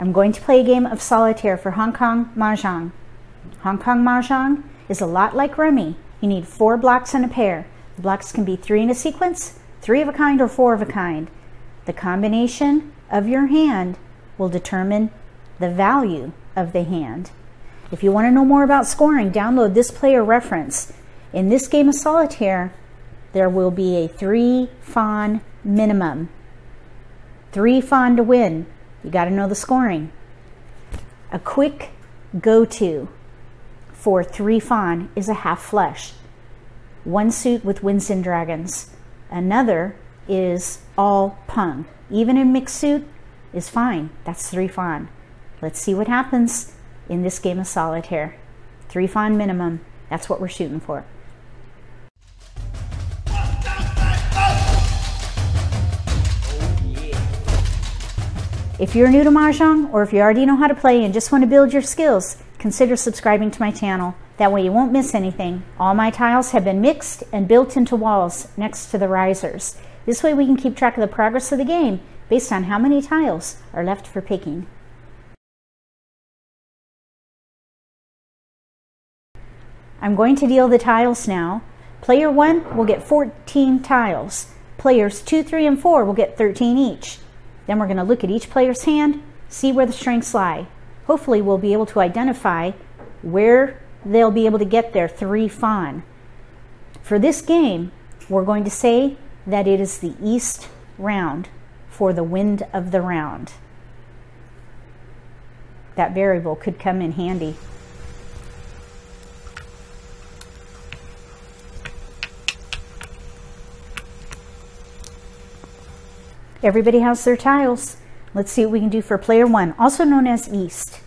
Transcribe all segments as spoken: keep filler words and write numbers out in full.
I'm going to play a game of solitaire for Hong Kong Mahjong. Hong Kong Mahjong is a lot like Rummy. You need four blocks and a pair. The blocks can be three in a sequence, three of a kind, or four of a kind. The combination of your hand will determine the value of the hand. If you want to know more about scoring, download this player reference. In this game of solitaire, there will be a three fawn minimum. Three fawn to win. You got to know the scoring. A quick go-to for three fawn is a half flush. One suit with winds and dragons. Another is all pung. Even in mixed suit is fine. That's three fawn. Let's see what happens in this game of solitaire. Three fawn minimum. That's what we're shooting for. If you're new to Mahjong, or if you already know how to play and just want to build your skills, consider subscribing to my channel. That way you won't miss anything. All my tiles have been mixed and built into walls next to the risers. This way we can keep track of the progress of the game based on how many tiles are left for picking. I'm going to deal the tiles now. Player one will get fourteen tiles. Players two, three, and four will get thirteen each. Then we're going to look at each player's hand, see where the strengths lie. Hopefully we'll be able to identify where they'll be able to get their three fawn. For this game, we're going to say that it is the east round for the wind of the round. That variable could come in handy. Everybody has their tiles. Let's see what we can do for player one, also known as East.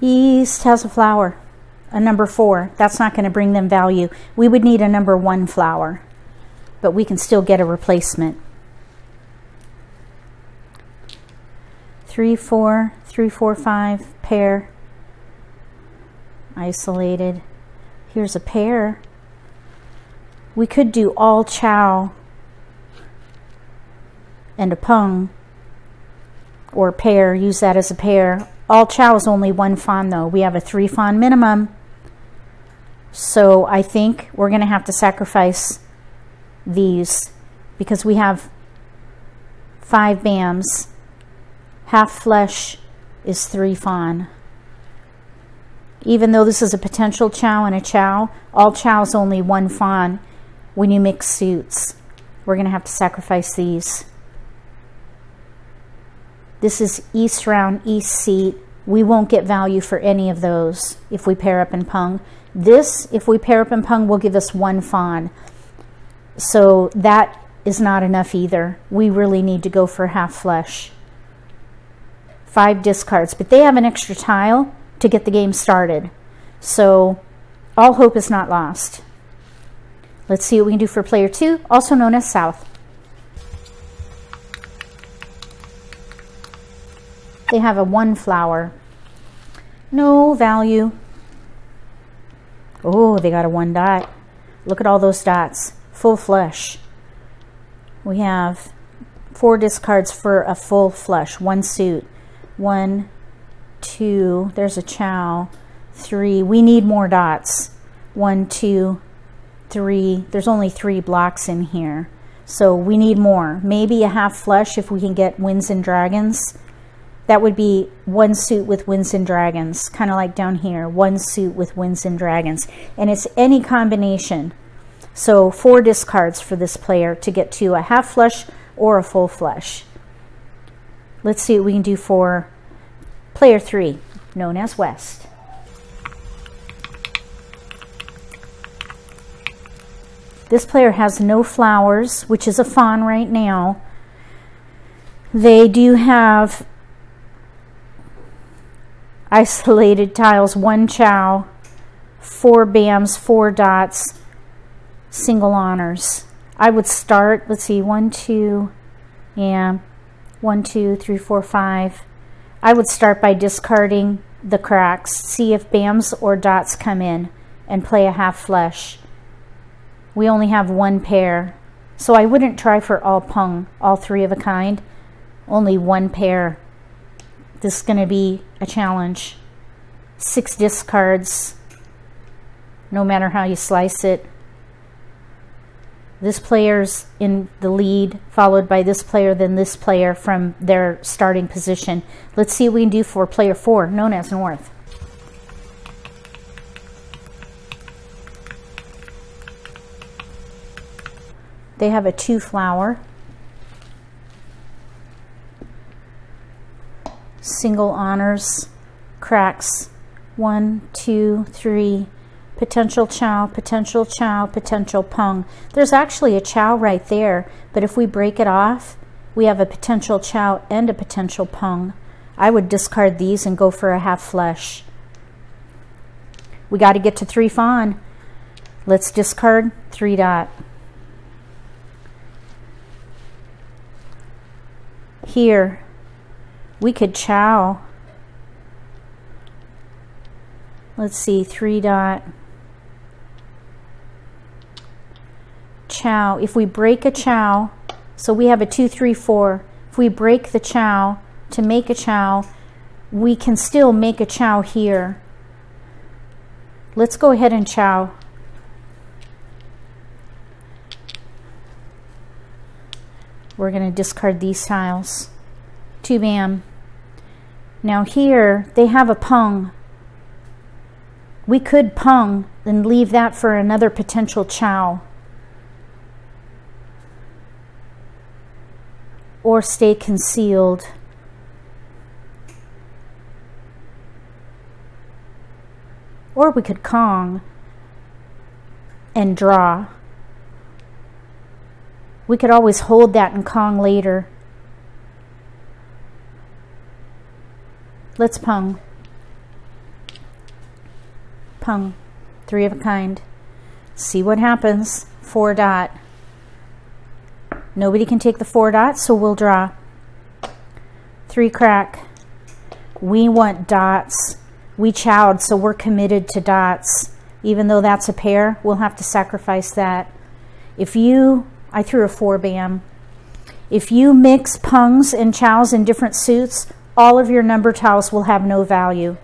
East has a flower, a number four. That's not going to bring them value. We would need a number one flower, but we can still get a replacement. Three, four, three, four, five, pair. Isolated. Here's a pair. We could do all chow and a pung, or pair, use that as a pair. All chow is only one fawn though. We have a three fawn minimum, so I think we're gonna have to sacrifice these because we have five bams. Half flush is three fawn. Even though this is a potential chow and a chow, all chow is only one fawn when you mix suits. We're going to have to sacrifice these. This is east round, east seat. We won't get value for any of those if we pair up and pung. This, if we pair up and pung, will give us one fawn. So that is not enough either. We really need to go for half flush. Five discards, but they have an extra tile to get the game started. So all hope is not lost. Let's see what we can do for player two, also known as South. They have a one flower. No value. Oh, they got a one dot. Look at all those dots. Full flush. We have four discards for a full flush. One suit. One, two, there's a chow, three, we need more dots, one, two, three, there's only three blocks in here, so we need more, maybe a half flush if we can get winds and dragons. That would be one suit with winds and dragons, kind of like down here, one suit with winds and dragons, and it's any combination. So four discards for this player to get to a half flush or a full flush. Let's see what we can do for player three, known as West. This player has no flowers, which is a fawn right now. They do have isolated tiles, one chow, four bams, four dots, single honors. I would start, let's see, one, two, yeah, one, two, three, four, five. I would start by discarding the cracks, see if bams or dots come in, and play a half flush. we only have one pair. So I wouldn't try for all pung, all three of a kind, only one pair. This is going to be a challenge. Six discards, no matter how you slice it. This player's in the lead, followed by this player, then this player from their starting position. Let's see what we can do for player four, known as North. They have a two flower, single honors, cracks, one, two, three, potential chow, potential chow, potential pung. There's actually a chow right there, but if we break it off, we have a potential chow and a potential pung. I would discard these and go for a half flush. We got to get to three fawn. Let's discard three dot. Here, we could chow. Let's see, three dot. Chow. If we break a chow, so we have a two, three, four. If we break the chow to make a chow, we can still make a chow here. Let's go ahead and chow. We're going to discard these tiles. Two bam. Now here they have a pung. We could pung and leave that for another potential chow. Or stay concealed. Or we could Kong and draw. We could always hold that in Kong later. Let's pung. Pung. Three of a kind. See what happens. Four dot. Nobody can take the four dot, so we'll draw. Three crack. We want dots. We chowed, so we're committed to dots. Even though that's a pair, we'll have to sacrifice that. If you... I threw a four bam. If you mix pungs and chows in different suits, all of your number tiles will have no value.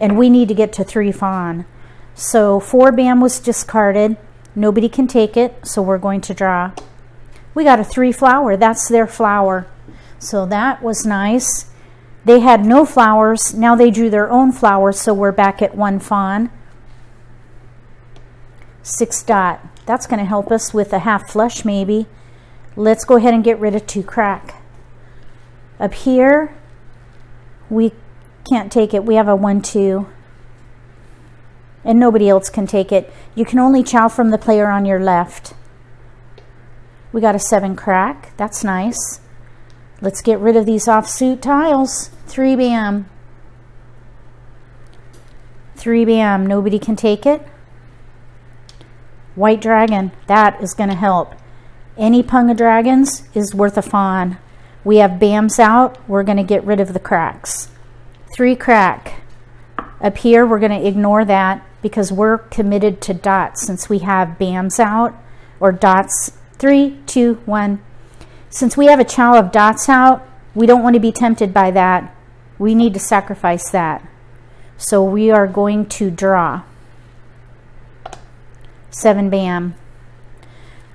And we need to get to three fawn. So four bam was discarded. Nobody can take it, so we're going to draw. We got a three flower. That's their flower. So that was nice. They had no flowers. Now they drew their own flowers, so we're back at one fawn. Six dot. That's going to help us with a half flush maybe. Let's go ahead and get rid of two crack. Up here, we can't take it. We have a one, two, and nobody else can take it. You can only chow from the player on your left. We got a seven crack. That's nice. Let's get rid of these offsuit tiles. Three bam. Three bam. Nobody can take it. White dragon, that is going to help. Any pung of dragons is worth a fawn. We have bams out. We're going to get rid of the cracks. Three crack. Up here, we're going to ignore that because we're committed to dots since we have bams out or dots. Three, two, one. Since we have a chow of dots out, we don't want to be tempted by that. We need to sacrifice that. So we are going to draw. Seven bam.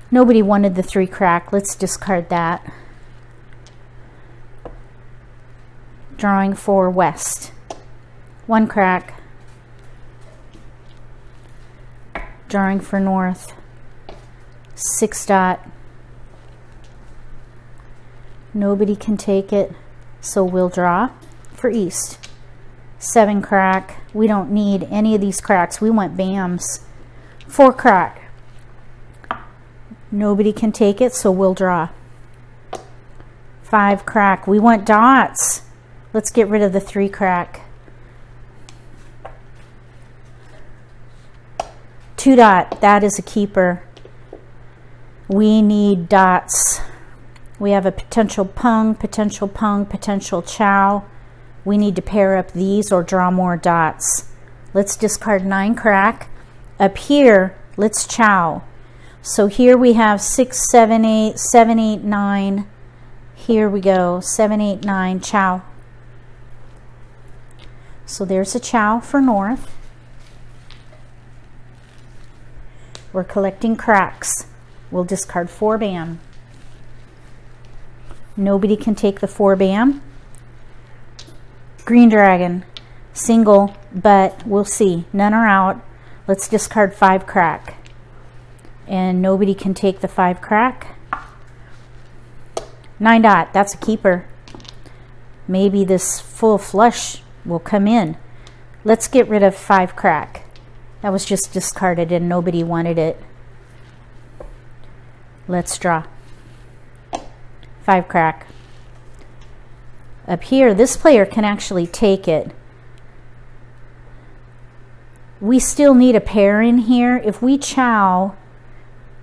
Nobody wanted the three crack. Let's discard that. Drawing for west. One crack. Drawing for north. Six dot. Nobody can take it, so we'll draw for east. Seven crack. We don't need any of these cracks. We want bams. Four crack. Nobody can take it, so we'll draw. Five crack. We want dots. Let's get rid of the three crack. Two dot. That is a keeper. We need dots. We have a potential pung, potential pung, potential chow. We need to pair up these or draw more dots. Let's discard nine crack. Up here, let's chow. So here we have six, seven, eight, seven, eight, nine. Here we go, seven, eight, nine, chow. So there's a chow for north. We're collecting cracks. We'll discard four bam. Nobody can take the four bam. Green dragon, single, but we'll see. None are out. Let's discard five crack. And nobody can take the five crack. Nine dot, that's a keeper. Maybe this full flush will come in. Let's get rid of five crack. That was just discarded and nobody wanted it. Let's draw. Five crack. Up here, this player can actually take it. We still need a pair in here. If we chow,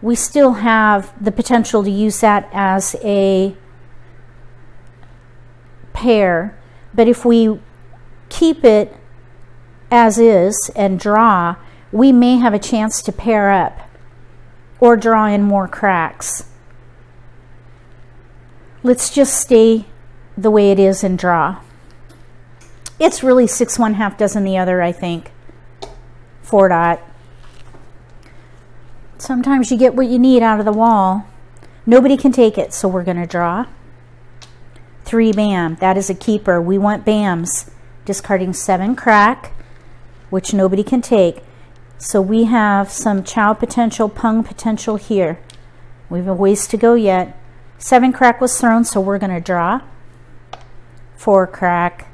we still have the potential to use that as a pair. But if we keep it as is and draw, we may have a chance to pair up or draw in more cracks. Let's just stay the way it is and draw. It's really six, one half dozen the other, I think. Four dot. Sometimes you get what you need out of the wall. Nobody can take it, so we're gonna draw. Three bam, that is a keeper. We want bams. Discarding seven crack, which nobody can take. So we have some chow potential, pung potential here. We have a ways to go yet. Seven crack was thrown, so we're gonna draw. Four crack.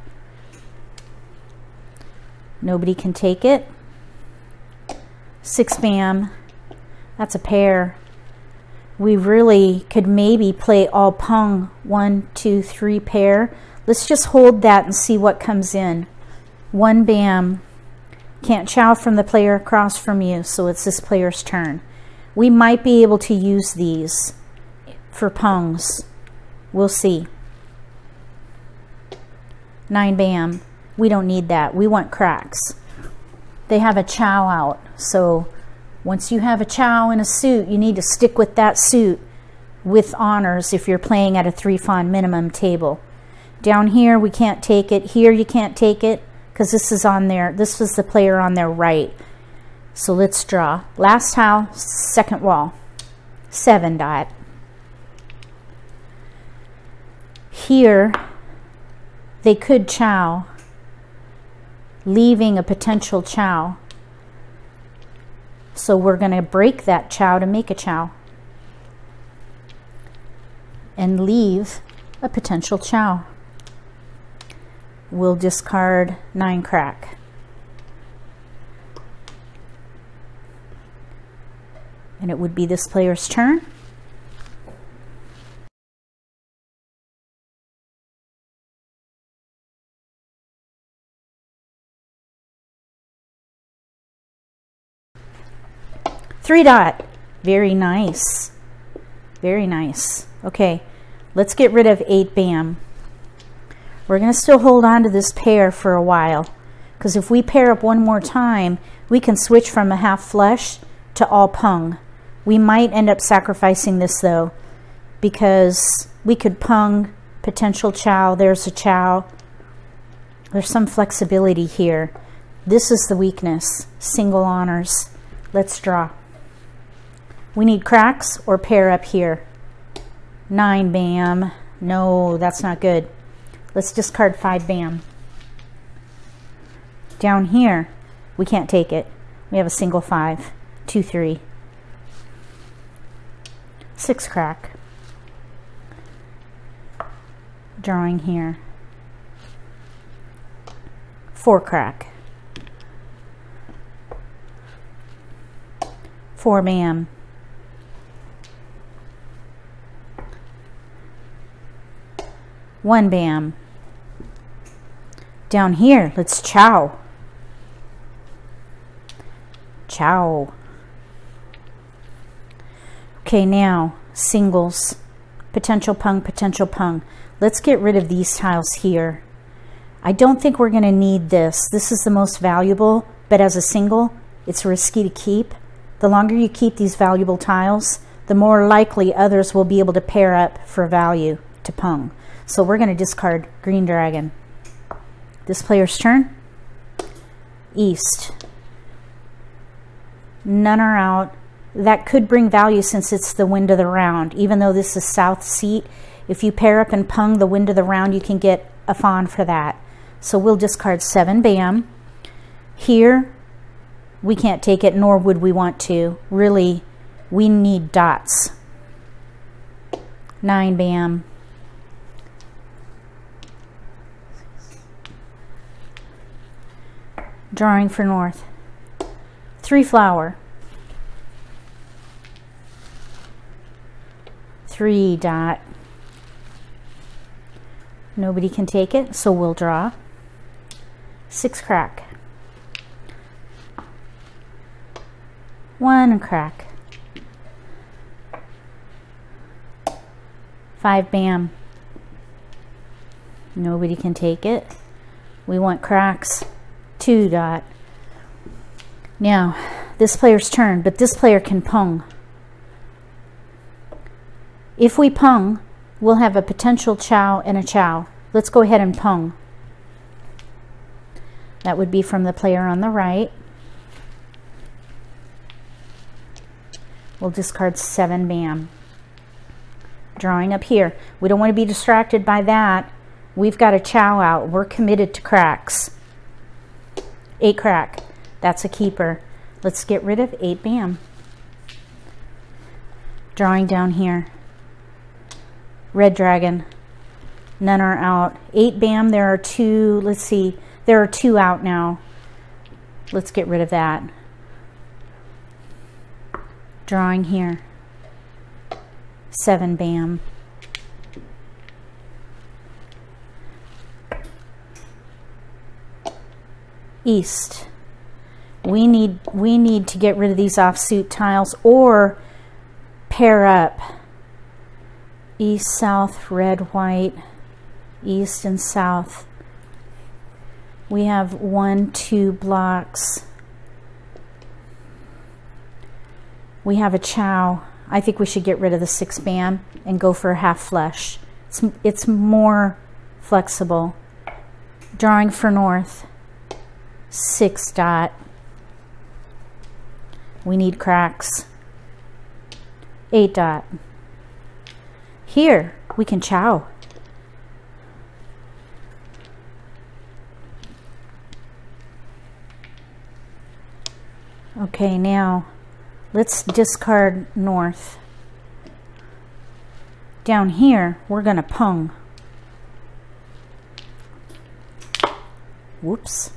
Nobody can take it. Six bam. That's a pair. We really could maybe play all pung. One, two, three pair. Let's just hold that and see what comes in. One bam. Can't chow from the player across from you, so it's this player's turn. We might be able to use these for pungs. We'll see. Nine bam. We don't need that. We want cracks. They have a chow out, so once you have a chow in a suit, you need to stick with that suit with honors if you're playing at a three fawn minimum table. Down here, we can't take it. Here, you can't take it, because this is on their, this was the player on their right. So let's draw. Last howl, second wall, seven dot. Here, they could chow, leaving a potential chow. So we're gonna break that chow to make a chow and leave a potential chow. We'll discard nine crack. And it would be this player's turn. Three dot, very nice, very nice. Okay, let's get rid of eight bam. We're gonna still hold on to this pair for a while, because if we pair up one more time, we can switch from a half flush to all pung. We might end up sacrificing this though, because we could pung, potential chow, there's a chow. There's some flexibility here. This is the weakness, single honors. Let's draw. We need cracks or pair up here. Nine bam. No, that's not good. Let's discard five bam. Down here, we can't take it. We have a single five, two, three. Six crack. Drawing here. Four crack. Four bam. One bam. Down here, let's chow. Chow. Okay, now singles. Potential pung, potential pung. Let's get rid of these tiles here. I don't think we're gonna need this. This is the most valuable, but as a single, it's risky to keep. The longer you keep these valuable tiles, the more likely others will be able to pair up for value to Pong. So we're going to discard Green Dragon. This player's turn. East. None are out. That could bring value since it's the wind of the round. Even though this is South Seat, if you pair up and Pong the wind of the round, you can get a fawn for that. So we'll discard seven, bam. Here, we can't take it, nor would we want to. Really, we need dots. Nine, bam. Drawing for north. Three flower. Three dot. Nobody can take it, so we'll draw. Six crack. One crack. Five bam. Nobody can take it. We want cracks. Two dot. Now, this player's turn, but this player can Pong. If we Pong, we'll have a potential chow and a chow. Let's go ahead and Pong. That would be from the player on the right. We'll discard seven, bam. Drawing up here. We don't want to be distracted by that. We've got a chow out. We're committed to cracks. Eight crack. That's a keeper. Let's get rid of eight, bam. Drawing down here. Red Dragon. None are out. Eight bam. There are two. Let's see. There are two out now. Let's get rid of that. Drawing here. Seven bam. East. We need we need to get rid of these offsuit tiles or pair up. East, south, red, white, east and south. We have one, two blocks. We have a chow. I think we should get rid of the six bam and go for a half flush. It's, it's more flexible. Drawing for north. Six dot. We need cracks. Eight dot. Here, we can chow. Okay, now let's discard north. Down here, we're going to Pong. Whoops.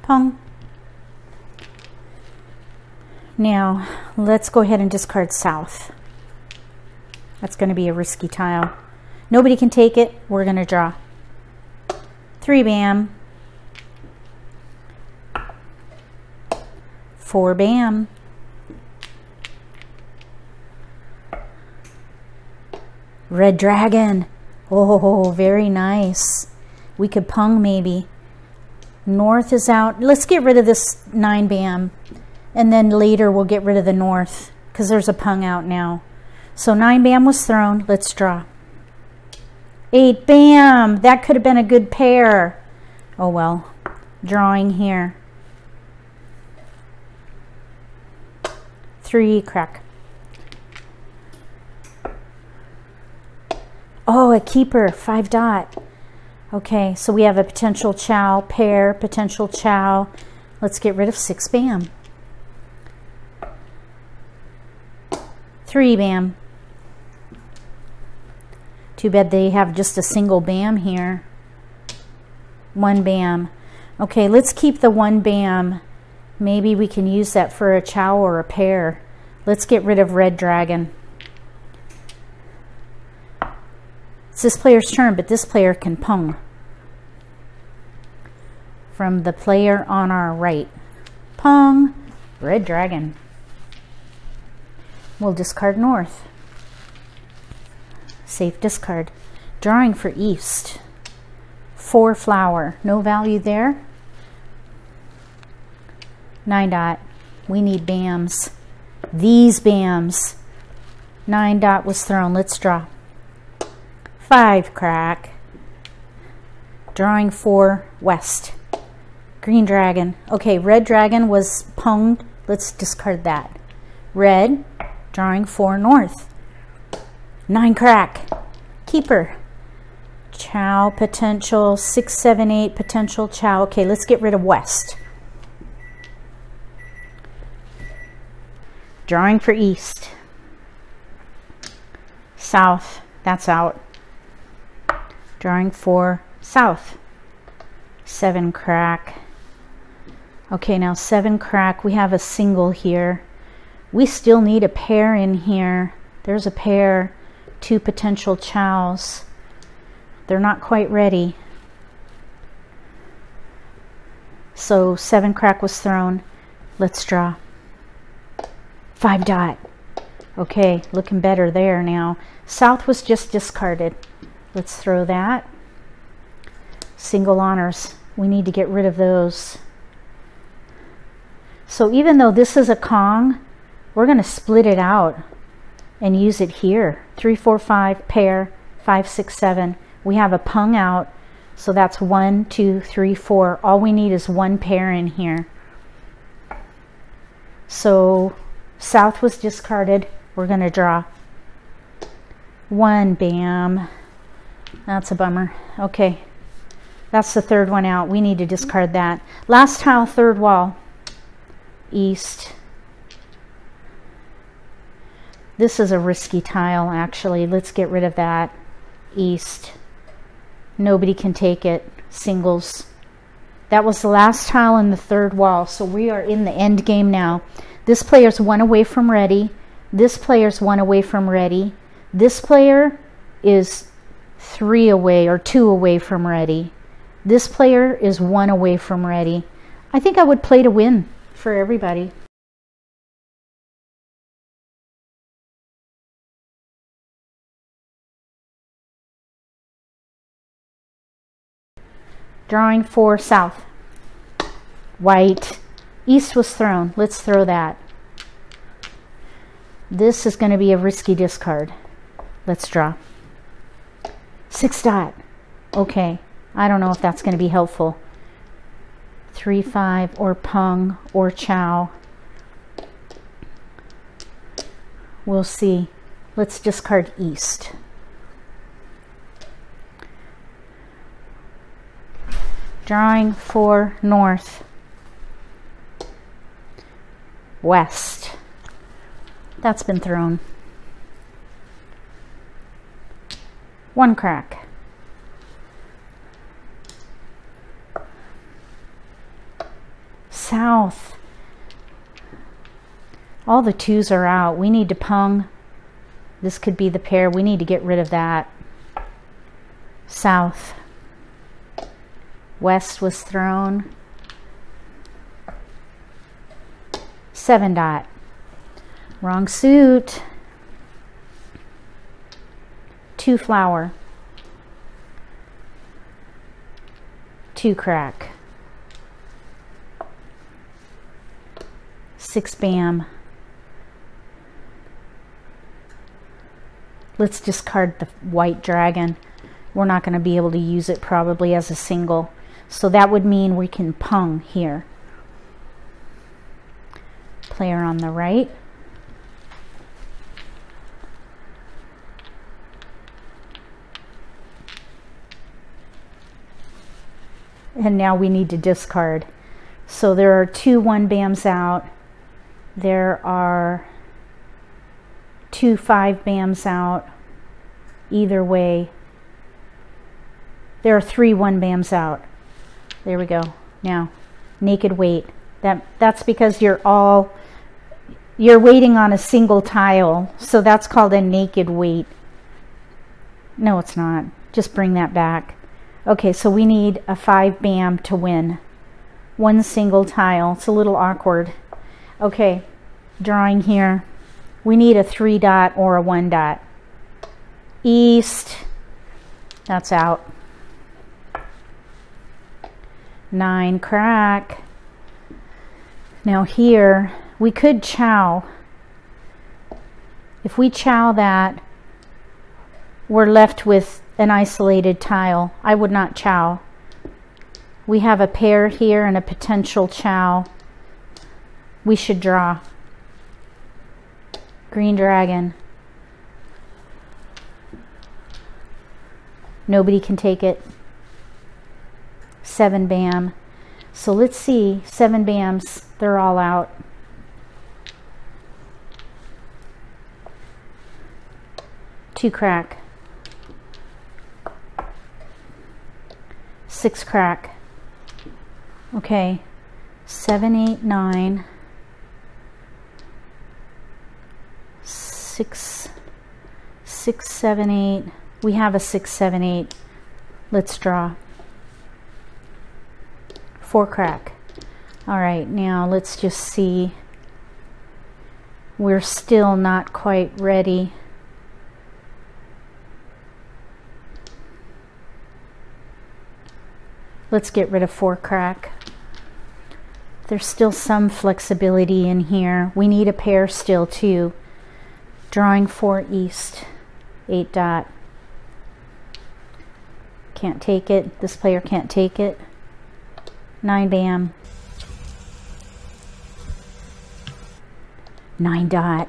Pong. Now, let's go ahead and discard south. That's going to be a risky tile. Nobody can take it. We're going to draw. Three bam. Four bam. Red Dragon. Oh, very nice. We could Pong maybe. North is out. Let's get rid of this nine bam. And then later we'll get rid of the north because there's a Pong out now. So nine bam was thrown. Let's draw. Eight bam. That could have been a good pair. Oh well. Drawing here. Three crack. Oh, a keeper. Five dot. Okay, so we have a potential chow pair, potential chow. Let's get rid of six bam. Three bam. Too bad they have just a single bam here. One bam. Okay, let's keep the one bam. Maybe we can use that for a chow or a pair. Let's get rid of Red Dragon. It's this player's turn, but this player can Pong. From the player on our right. Pong. Red Dragon. We'll discard north. Safe discard. Drawing for east. four flower, no value there. Nine dot, we need B A Ms. These B A Ms. Nine dot was thrown, let's draw. Five crack. Drawing four west. Green dragon. Okay, red dragon was pwned. Let's discard that. Red, drawing four north. Nine crack. Keeper. Chow potential, six, seven, eight potential chow. Okay, let's get rid of west. Drawing for east. South, that's out. Drawing for south. Seven crack. Okay, now seven crack, we have a single here. We still need a pair in here. There's a pair, two potential chows. They're not quite ready. So seven crack was thrown. Let's draw. Five dot. Okay, looking better there now. South was just discarded. Let's throw that. Single honors. We need to get rid of those. So even though this is a Kong, we're going to split it out and use it here. Three, four, five, pair, five, six, seven. We have a pung out, so that's one, two, three, four. All we need is one pair in here. So south was discarded. We're going to draw one, bam. That's a bummer. Okay, that's the third one out. We need to discard that. Last tile, third wall, east. This is a risky tile, actually. Let's get rid of that. East. Nobody can take it. Singles. That was the last tile in the third wall, so we are in the end game now. This player's one away from ready. This player's one away from ready. This player is three away or two away from ready. This player is one away from ready. I think I would play to win for everybody. Drawing for south. White. East was thrown. Let's throw that. This is going to be a risky discard. Let's draw. Six dot. Okay. I don't know if that's going to be helpful. Three, five, or pung, or chow. We'll see. Let's discard east. Drawing for north, west. That's been thrown. One crack. South. All the twos are out. We need to pung. This could be the pair. We need to get rid of that. South. West was thrown. Seven dot. Wrong suit. Two flower. Two crack. Six bam. Let's discard the white dragon. We're not going to be able to use it probably as a single. So that would mean we can pung here. Player on the right. And now we need to discard. So there are two one bams out. There are two five bams out. Either way. There are three one bams out. There we go. Now, naked weight. That that's because you're all you're waiting on a single tile, so that's called a naked weight. No, it's not. Just bring that back. Okay, so we need a five bam to win. One single tile. It's a little awkward. Okay, drawing here. We need a three dot or a one dot. East. That's out. nine crack. Now here, we could chow. If we chow that, we're left with an isolated tile. I would not chow. We have a pair here and a potential chow. We should draw. Green dragon. Nobody can take it. Seven bam. So let's see. Seven bams. They're all out. Two crack. Six crack. Okay. Seven, eight, nine. Six, six, seven, eight. We have a six, seven, eight. Let's draw. Four crack. All right, now let's just see. We're still not quite ready. Let's get rid of four crack. There's still some flexibility in here. We need a pair still too. Drawing four east, eight dot. Can't take it. This player can't take it. Nine bam. Nine dot.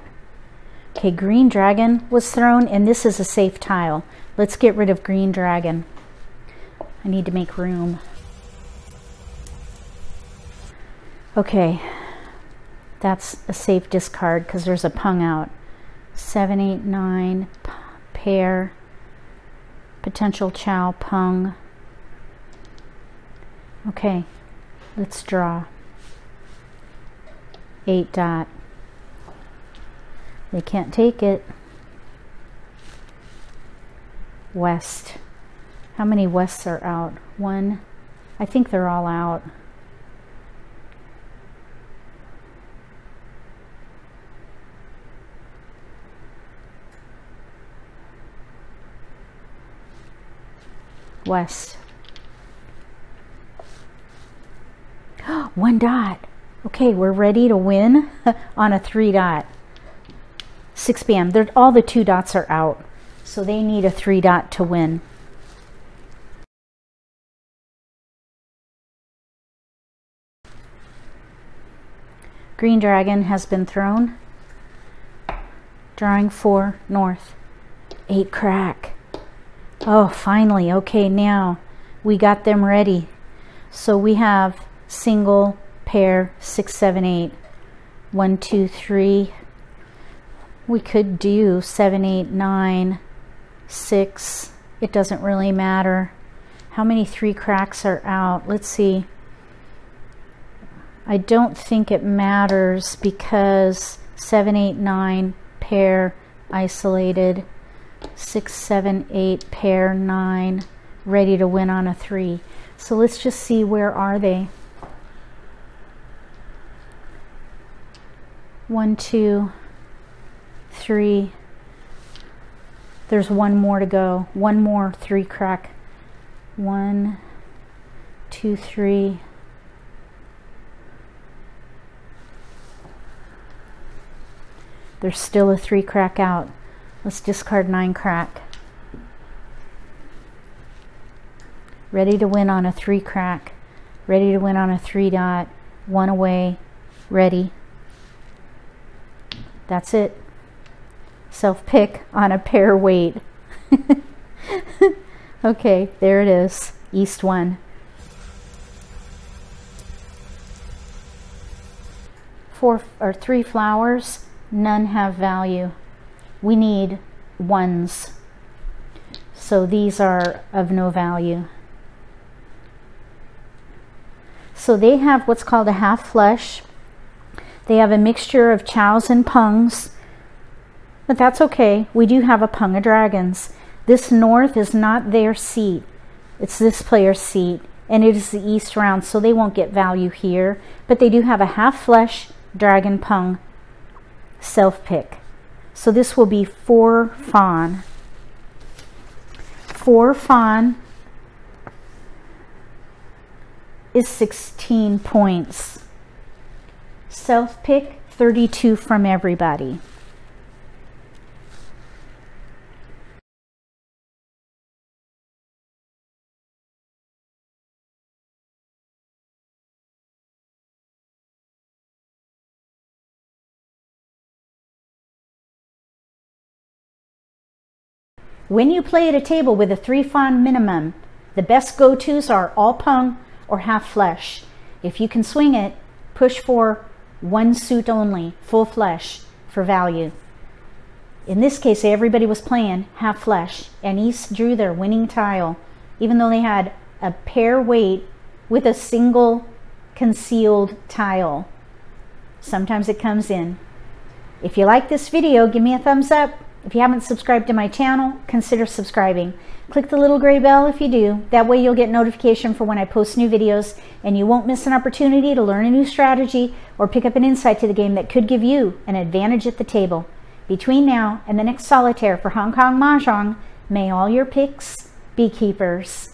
Okay, green dragon was thrown, and this is a safe tile. Let's get rid of green dragon. I need to make room. Okay, that's a safe discard because there's a pung out. Seven, eight, nine, pair. Potential chow, pung. Okay, let's draw. Eight dot. They can't take it. West. How many wests are out? One. I think they're all out. West. One dot. Okay, we're ready to win on a three dot. Six bam. They're, all the two dots are out, so they need a three dot to win. Green dragon has been thrown. Drawing four north. Eight crack. Oh, finally. Okay, now we got them ready. So we have single, pair, six, seven, eight. One, two, three. We could do seven, eight, nine, six. It doesn't really matter. How many three cracks are out? Let's see. I don't think it matters because seven, eight, nine, pair, isolated. Six, seven, eight, pair, nine, ready to win on a three. So let's just see, where are they? One, two, three. There's one more to go. One more three crack. One, two, three. There's still a three crack out. Let's discard nine crack. Ready to win on a three crack. Ready to win on a three dot. One away. Ready. That's it. Self-pick on a pair weight. Okay, there it is. East one. Four or three flowers. None have value. We need ones, so these are of no value. So they have what's called a half flush. They have a mixture of chows and pungs, but that's okay. We do have a pung of dragons. This north is not their seat. It's this player's seat, and it is the east round, so they won't get value here, but they do have a half flush, dragon, pung, self-pick. So this will be four fawn. Four fawn. is sixteen points. Self-pick, thirty-two from everybody. When you play at a table with a three fan minimum, the best go-tos are all pung or half flush. If you can swing it, push for one suit only, full flush, for value. In this case, everybody was playing half flush, and East drew their winning tile, even though they had a pair weight with a single concealed tile. Sometimes it comes in. If you like this video, give me a thumbs up. If you haven't subscribed to my channel, consider subscribing. Click the little gray bell if you do. That way you'll get notification for when I post new videos, and you won't miss an opportunity to learn a new strategy or pick up an insight to the game that could give you an advantage at the table. Between now and the next solitaire for Hong Kong Mahjong, may all your picks be keepers.